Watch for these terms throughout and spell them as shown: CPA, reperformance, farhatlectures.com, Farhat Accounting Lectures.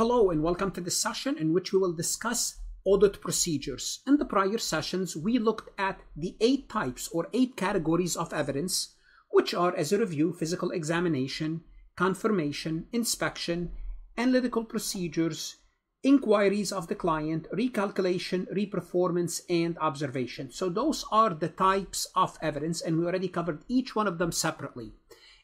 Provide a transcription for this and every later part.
Hello and welcome to this session in which we will discuss audit procedures. In the prior sessions, we looked at the 8 types or 8 categories of evidence, which are, as a review, physical examination, confirmation, inspection, analytical procedures, inquiries of the client, recalculation, reperformance, and observation. So those are the types of evidence, and we already covered each one of them separately.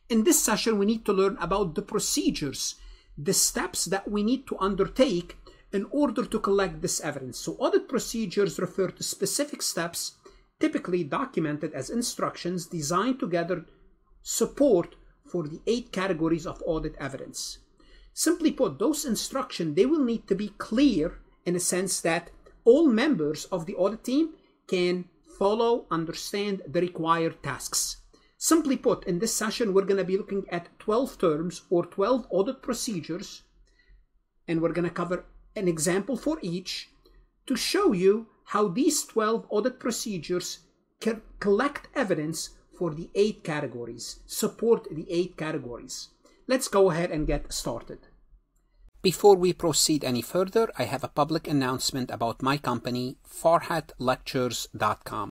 In this session, we need to learn about the procedures, the steps that we need to undertake in order to collect this evidence. So audit procedures refer to specific steps, typically documented as instructions, designed to gather support for the 8 categories of audit evidence. Simply put, those instructions, they will need to be clear in a sense that all members of the audit team can follow, understand the required tasks. Simply put, in this session, we're going to be looking at 12 terms or 12 audit procedures, and we're going to cover an example for each to show you how these 12 audit procedures can collect evidence for the 8 categories, support the 8 categories. Let's go ahead and get started. Before we proceed any further, I have a public announcement about my company, farhatlectures.com.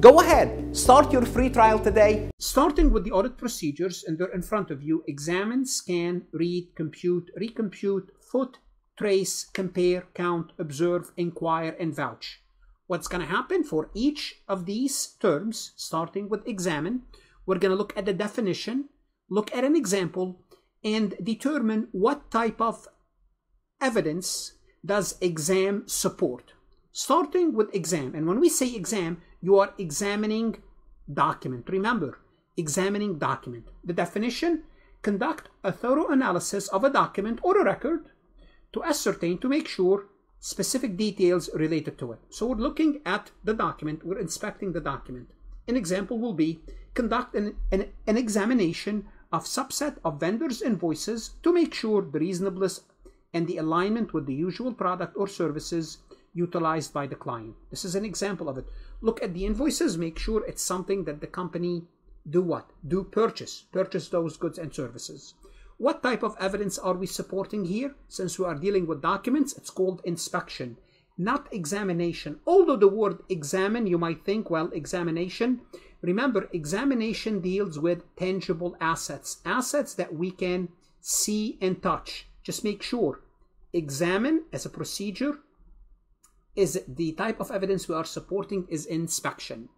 Go ahead, start your free trial today. Starting with the audit procedures, and they're in front of you: examine, scan, read, compute, recompute, foot, trace, compare, count, observe, inquire, and vouch. What's going to happen for each of these terms, starting with examine, we're going to look at the definition, look at an example, and determine what type of evidence does exam support. Starting with exam, and when we say exam, you are examining document. Remember, examining document. The definition: conduct a thorough analysis of a document or a record to ascertain, to make sure, specific details related to it. So we're looking at the document, we're inspecting the document. An example will be conduct an examination of subset of vendors' invoices to make sure the reasonableness and the alignment with the usual product or services utilized by the client. This is an example of it. Look at the invoices, make sure it's something that the company do what? Do purchase those goods and services. What type of evidence are we supporting here? Since we are dealing with documents, it's called inspection, not examination. Although the word examine, you might think, well, examination. Remember, examination deals with tangible assets, assets that we can see and touch. Just make sure, examine as a procedure, is the type of evidence we are supporting is inspection.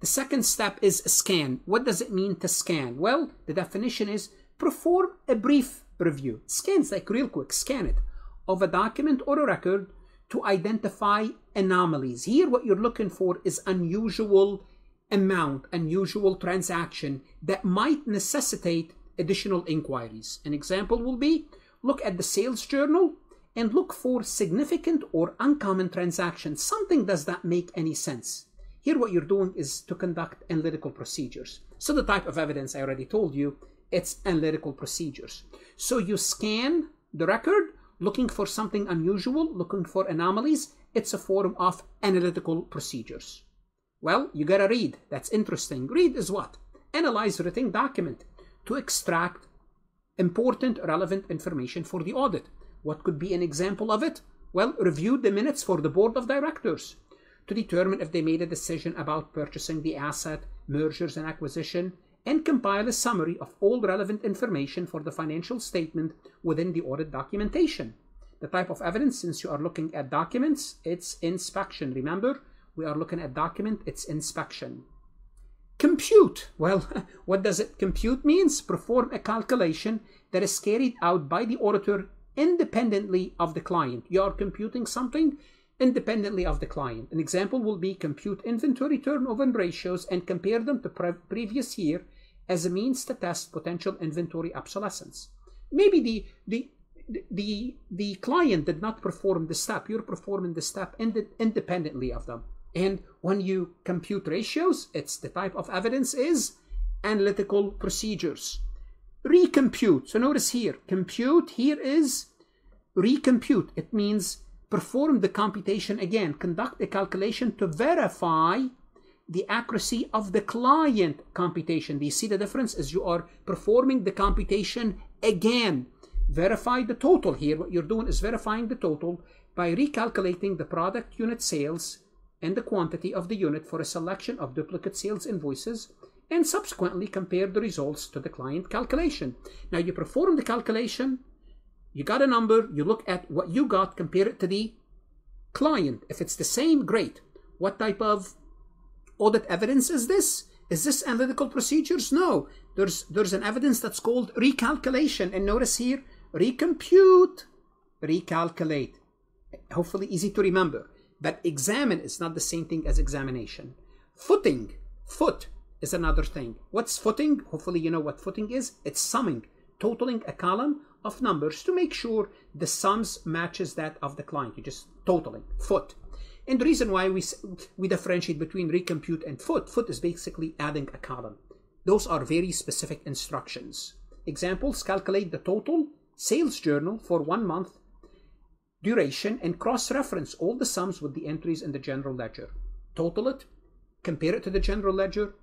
The second step is scan. What does it mean to scan? Well, the definition is perform a brief review. Scans, like real quick, scan it, of a document or a record to identify anomalies. Here, what you're looking for is unusual amount, unusual transaction that might necessitate additional inquiries. An example will be, look at the sales journal and look for significant or uncommon transactions. Something does not make any sense. Here what you're doing is to conduct analytical procedures. So the type of evidence I already told you, it's analytical procedures. So you scan the record, looking for something unusual, looking for anomalies. It's a form of analytical procedures. Well, you gotta read. That's interesting. Read is what? Analyze written document to extract important, relevant information for the audit. What could be an example of it? Well, review the minutes for the board of directors to determine if they made a decision about purchasing the asset, mergers and acquisition, and compile a summary of all relevant information for the financial statement within the audit documentation. The type of evidence, since you are looking at documents, it's inspection. Remember, we are looking at document, it's inspection. Compute. Well, what does it compute means? Perform a calculation that is carried out by the auditor independently of the client. You are computing something independently of the client. An example will be compute inventory turnover ratios and compare them to previous year as a means to test potential inventory obsolescence. Maybe the the client did not perform the step. You're performing the step independently of them. And when you compute ratios, it's the type of evidence is analytical procedures. Recompute. So notice here, compute here is recompute. It means perform the computation again, conduct a calculation to verify the accuracy of the client computation. Do you see the difference? Is you are performing the computation again. Verify the total here. What you're doing is verifying the total by recalculating the product unit sales and the quantity of the unit for a selection of duplicate sales invoices, and subsequently compare the results to the client calculation. Now you perform the calculation, you got a number, you look at what you got, compare it to the client. If it's the same, great. What type of audit evidence is this? Is this analytical procedures? No. There's an evidence that's called recalculation. And notice here, recompute, recalculate. Hopefully easy to remember. But examine is not the same thing as examination. Footing, foot is another thing. What's footing? Hopefully you know what footing is. It's summing, totaling a column of numbers to make sure the sums matches that of the client. You're just totaling, foot. And the reason why we differentiate between recompute and foot, foot is basically adding a column. Those are very specific instructions. Examples, calculate the total sales journal for 1 month duration and cross-reference all the sums with the entries in the general ledger. Total it, compare it to the general ledger,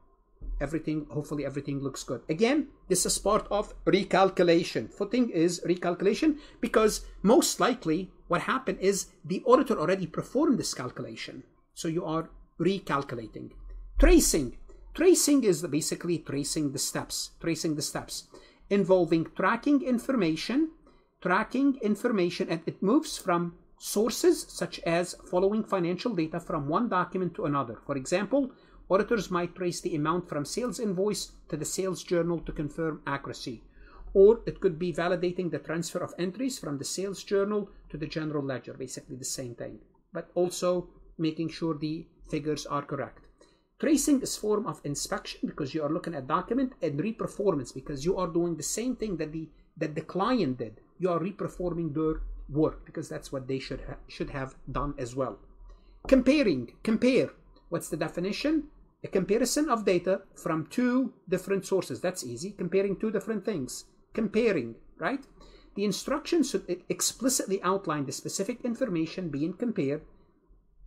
everything, hopefully everything looks good. Again, this is part of recalculation. Footing is recalculation because most likely what happened is the auditor already performed this calculation. So you are recalculating. Tracing. Tracing is basically tracing the steps. Tracing the steps involving tracking information, and it moves from sources such as following financial data from one document to another. For example, auditors might trace the amount from sales invoice to the sales journal to confirm accuracy. Or it could be validating the transfer of entries from the sales journal to the general ledger, basically the same thing, but also making sure the figures are correct. Tracing is a form of inspection because you are looking at document, and reperformance because you are doing the same thing that the client did. You are reperforming their work because that's what they should have done as well. Comparing. Compare. What's the definition? A comparison of data from two different sources. That's easy. Comparing two different things. Comparing, right? The instructions should explicitly outline the specific information being compared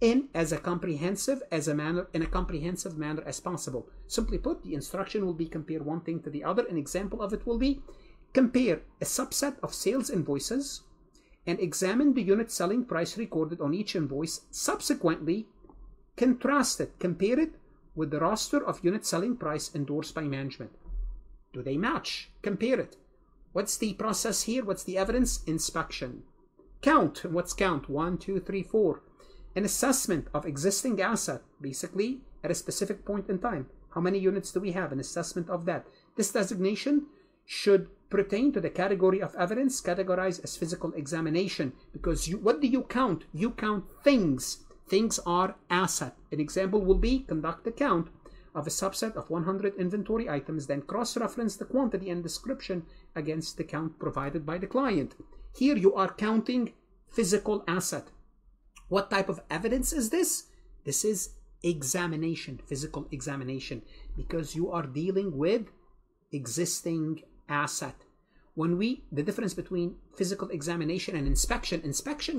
in a comprehensive manner as possible. Simply put, the instruction will be compare one thing to the other. An example of it will be compare a subset of sales invoices and examine the unit selling price recorded on each invoice. Subsequently, contrast it, compare it with the roster of unit selling price endorsed by management. Do they match? Compare it. What's the process here? What's the evidence? Inspection. Count. What's count? 1, 2, 3, 4. An assessment of existing asset, basically at a specific point in time. How many units do we have? An assessment of that. This designation should pertain to the category of evidence categorized as physical examination, because what do you count? You count things. Things are asset. An example will be conduct a count of a subset of 100 inventory items, then cross-reference the quantity and description against the count provided by the client. Here you are counting physical asset. What type of evidence is this? This is examination, physical examination, because you are dealing with existing asset. The difference between physical examination and inspection,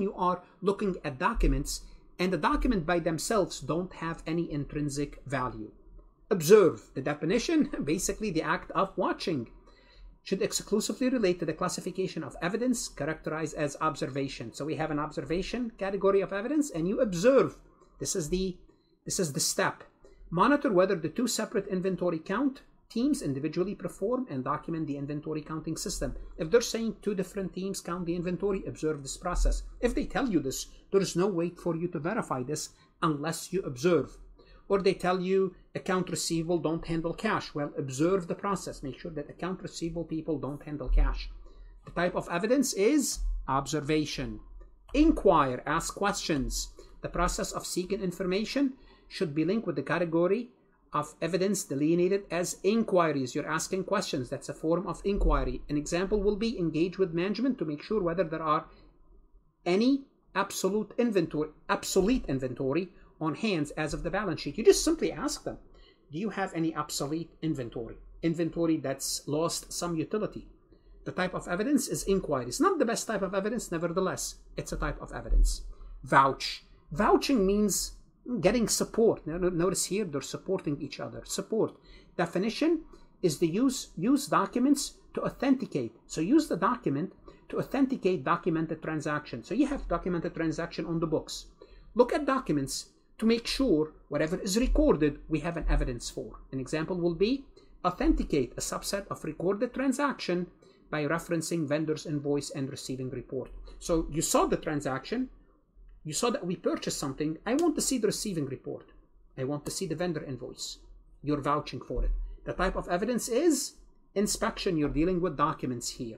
you are looking at documents, and the document by themselves don't have any intrinsic value. Observe. The definition, basically the act of watching, should exclusively relate to the classification of evidence characterized as observation. So we have an observation category of evidence, and you observe. This is the step. Monitor whether the two separate inventory count teams individually perform and document the inventory counting system. If they're saying two different teams count the inventory, observe this process. If they tell you this, there is no way for you to verify this unless you observe. Or they tell you account receivable don't handle cash. Well, observe the process. Make sure that account receivable people don't handle cash. The type of evidence is observation. Inquire, ask questions. The process of seeking information should be linked with the category of evidence delineated as inquiries. You're asking questions. That's a form of inquiry. An example will be engage with management to make sure whether there are any obsolete inventory on hands as of the balance sheet. You just simply ask them, do you have any obsolete inventory? Inventory that's lost some utility. The type of evidence is inquiry. It's not the best type of evidence, nevertheless, it's a type of evidence. Vouch. Vouching means getting support. Now, notice here they're supporting each other. Support. Definition is the use documents to authenticate. So use the document to authenticate documented transaction. So you have documented transaction on the books. Look at documents to make sure whatever is recorded, we have an evidence for. An example will be authenticate a subset of recorded transaction by referencing vendor's invoice and receiving report. So you saw the transaction. You saw that we purchased something. I want to see the receiving report. I want to see the vendor invoice. You're vouching for it. The type of evidence is inspection. You're dealing with documents here.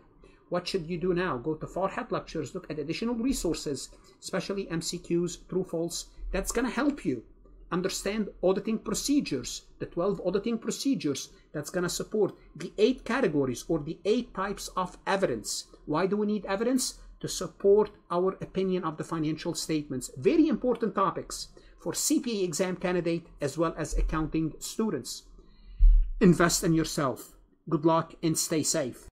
What should you do now? Go to Farhat Lectures, look at additional resources, especially MCQs, true, false. That's going to help you understand auditing procedures, the 12 auditing procedures. That's going to support the 8 categories or the 8 types of evidence. Why do we need evidence? To support our opinion of the financial statements. Very important topics for CPA exam candidate as well as accounting students. Invest in yourself. Good luck and stay safe.